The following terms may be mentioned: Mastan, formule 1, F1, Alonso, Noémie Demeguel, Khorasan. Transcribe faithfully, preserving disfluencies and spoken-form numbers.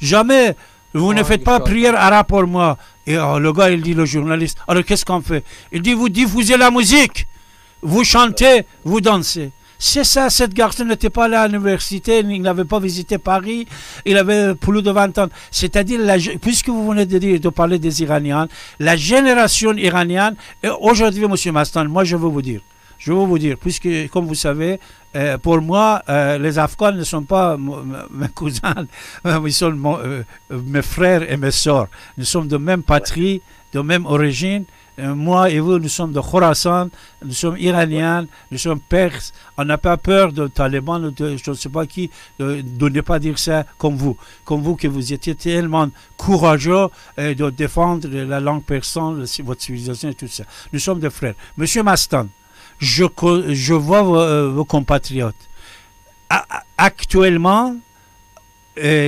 jamais vous ne faites pas prière arabe pour moi. Et oh, le gars, il dit, le journaliste, alors qu'est-ce qu'on fait? Il dit, vous diffusez la musique, vous chantez, vous dansez. C'est ça, cet garçon n'était pas là à l'université, il n'avait pas visité Paris, il avait plus de vingt ans. C'est-à-dire, puisque vous venez de dire, de parler des Iraniens, la génération iranienne, et aujourd'hui, M. Mastan, moi je veux vous dire, je veux vous dire, puisque, comme vous savez, euh, pour moi, euh, les Afghans ne sont pas mes cousins, ils sont mon, euh, mes frères et mes soeurs. Nous sommes de même patrie, de même origine. Moi et vous, nous sommes de Khorasan, nous sommes iraniens, nous sommes perses. On n'a pas peur de talibans, de, je ne sais pas qui, de, de ne pas dire ça comme vous. Comme vous, que vous étiez tellement courageux euh, de défendre la langue persane, votre civilisation et tout ça. Nous sommes des frères. Monsieur Mastan, je, je vois vos, vos compatriotes. A, actuellement, euh,